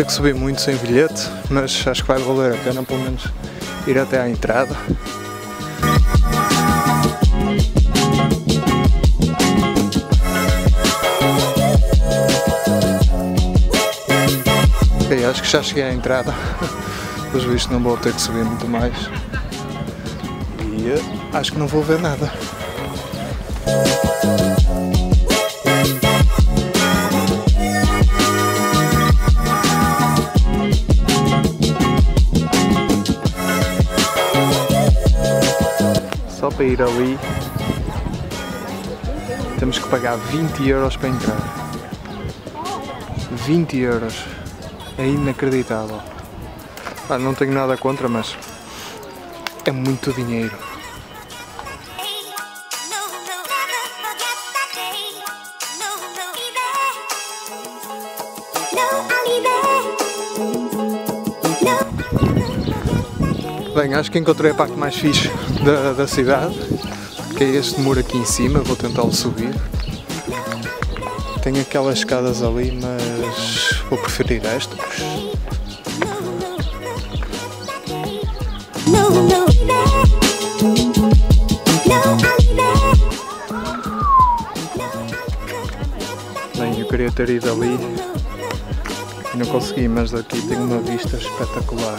ter que subir muito sem bilhete, mas acho que vai valer a pena pelo menos ir até à entrada. Ok, acho que já cheguei à entrada, pois visto não vou ter que subir muito mais e acho que não vou ver nada. Só para ir ali temos que pagar 20 € para entrar. 20 €. É inacreditável. Ah, não tenho nada contra, mas é muito dinheiro. Bem, acho que encontrei a parte mais fixe da cidade, que é este muro aqui em cima. Vou tentá-lo subir. Tem aquelas escadas ali, mas vou preferir esta. Bem, eu queria ter ido ali e não consegui, mas daqui tem uma vista espetacular.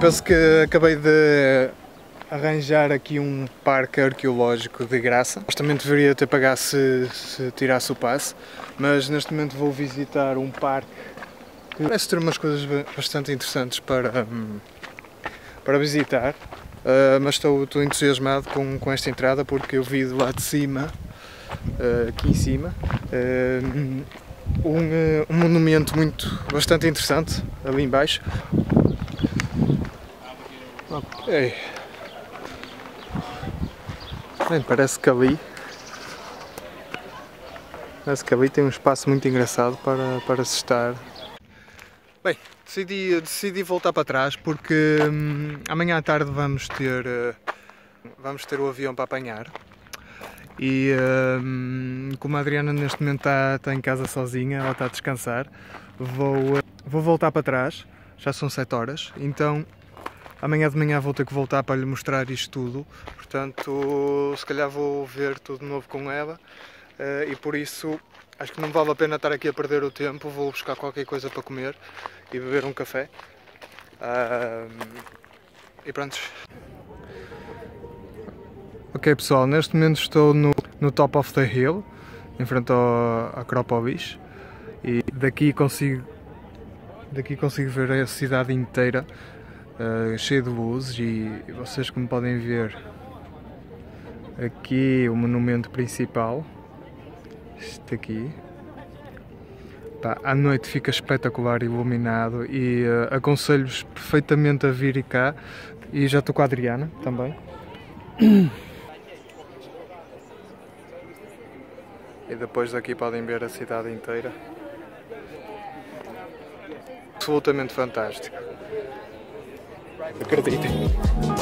Penso que acabei de arranjar aqui um parque arqueológico de graça. Supostamente deveria ter pago se tirasse o passe, mas neste momento vou visitar um parque que parece ter umas coisas bastante interessantes para visitar, mas estou entusiasmado com esta entrada porque eu vi de lá de cima, aqui em cima, um monumento bastante interessante ali em baixo. Ok. Bem, parece que ali tem um espaço muito engraçado para se estar. Bem, decidi voltar para trás porque amanhã à tarde vamos ter o avião para apanhar e como a Adriana neste momento está em casa sozinha, ela está a descansar, vou voltar para trás, já são 7 horas, então amanhã de manhã vou ter que voltar para lhe mostrar isto tudo, portanto se calhar vou ver tudo de novo com ela e por isso acho que não vale a pena estar aqui a perder o tempo. Vou buscar qualquer coisa para comer e beber um café e pronto. Ok pessoal, neste momento estou no top of the hill, em frente ao Acropolis, e daqui consigo ver a cidade inteira. Cheio de luzes, e vocês como podem ver aqui o monumento principal, este aqui, à noite fica espetacular, iluminado, e aconselho-vos perfeitamente a vir cá, e já estou com a Adriana também. E depois daqui podem ver a cidade inteira, absolutamente fantástico. Acreditem.